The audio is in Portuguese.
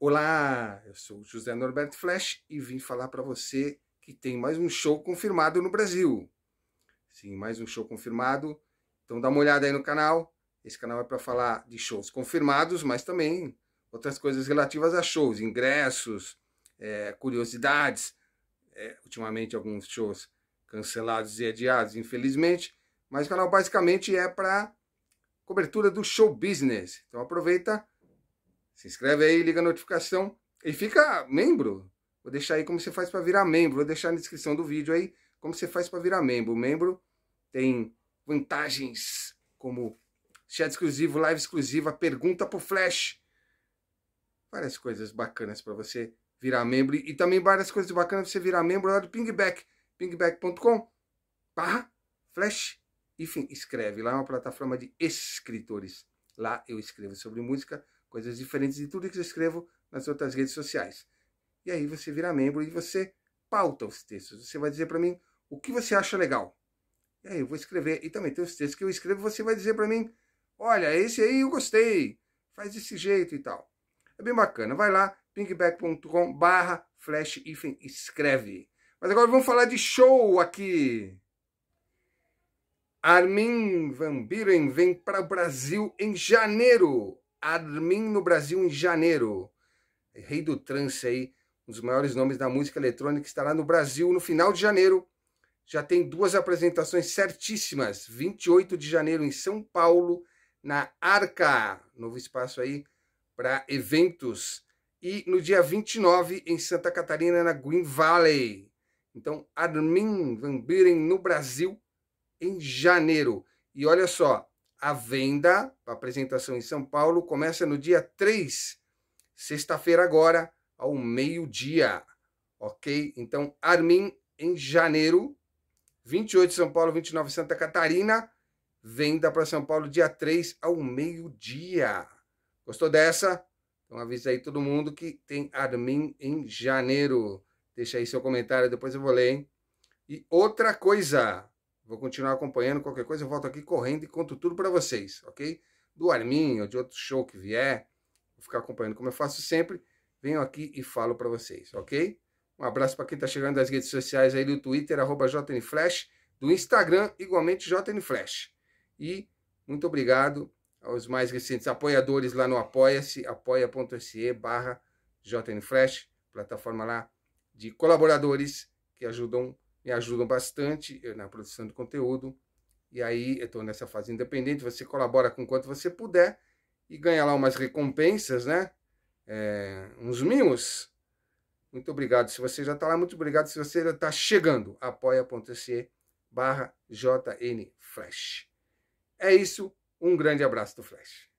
Olá, eu sou o José Norberto Flesch e vim falar para você que tem mais um show confirmado no Brasil. Sim, mais um show confirmado. Então dá uma olhada aí no canal. Esse canal é para falar de shows confirmados, mas também outras coisas relativas a shows, ingressos, curiosidades. Ultimamente alguns shows cancelados e adiados, infelizmente. Mas o canal basicamente é para cobertura do show business. Então aproveita, se inscreve aí, liga a notificação e fica membro. Vou deixar aí como você faz para virar membro. Vou deixar na descrição do vídeo aí como você faz para virar membro. O membro tem vantagens como chat exclusivo, live exclusiva, pergunta pro Flesch. Várias coisas bacanas para você virar membro. E também várias coisas bacanas para você virar membro lá do Pingback. pingback.com/Flesch. Enfim, escreve lá, é uma plataforma de escritores. Lá eu escrevo sobre música, coisas diferentes de tudo que eu escrevo nas outras redes sociais. E aí você vira membro e você pauta os textos. Você vai dizer para mim o que você acha legal. E aí eu vou escrever. E também tem os textos que eu escrevo, você vai dizer para mim, olha, esse aí eu gostei, faz desse jeito e tal. É bem bacana. Vai lá, pingback.com/Flesch, enfim, escreve. Mas agora vamos falar de show aqui. Armin van Buuren vem para o Brasil em janeiro. Armin no Brasil em janeiro. Rei do trance aí, um dos maiores nomes da música eletrônica, estará no Brasil no final de janeiro. Já tem duas apresentações certíssimas. 28 de janeiro em São Paulo, na Arca, novo espaço aí para eventos. E no dia 29 em Santa Catarina, na Green Valley. Então, Armin van Buuren no Brasil em janeiro. E olha só, a venda para apresentação em São Paulo começa no dia 3, sexta-feira agora, ao meio-dia, ok? Então, Armin em janeiro, 28 de São Paulo, 29 de Santa Catarina, venda para São Paulo dia 3 ao meio-dia. Gostou dessa? Então avisa aí todo mundo que tem Armin em janeiro. Deixa aí seu comentário, depois eu vou ler, hein? E outra coisa, vou continuar acompanhando, qualquer coisa eu volto aqui correndo e conto tudo para vocês, ok? Do Armin ou de outro show que vier, vou ficar acompanhando como eu faço sempre, venho aqui e falo para vocês, ok? Um abraço para quem está chegando das redes sociais aí do Twitter, @JNFlesch, do Instagram, igualmente JNFlesch. E muito obrigado aos mais recentes apoiadores lá no Apoia.se, apoia.se/JNFlesch, plataforma lá de colaboradores que ajudam me ajudam bastante na produção de conteúdo. E aí eu estou nessa fase independente, você colabora com quanto você puder e ganha lá umas recompensas, né? Uns mimos. Muito obrigado se você já está lá, muito obrigado se você já está chegando. apoia.se/JNFlesch. É isso, um grande abraço do Flesch.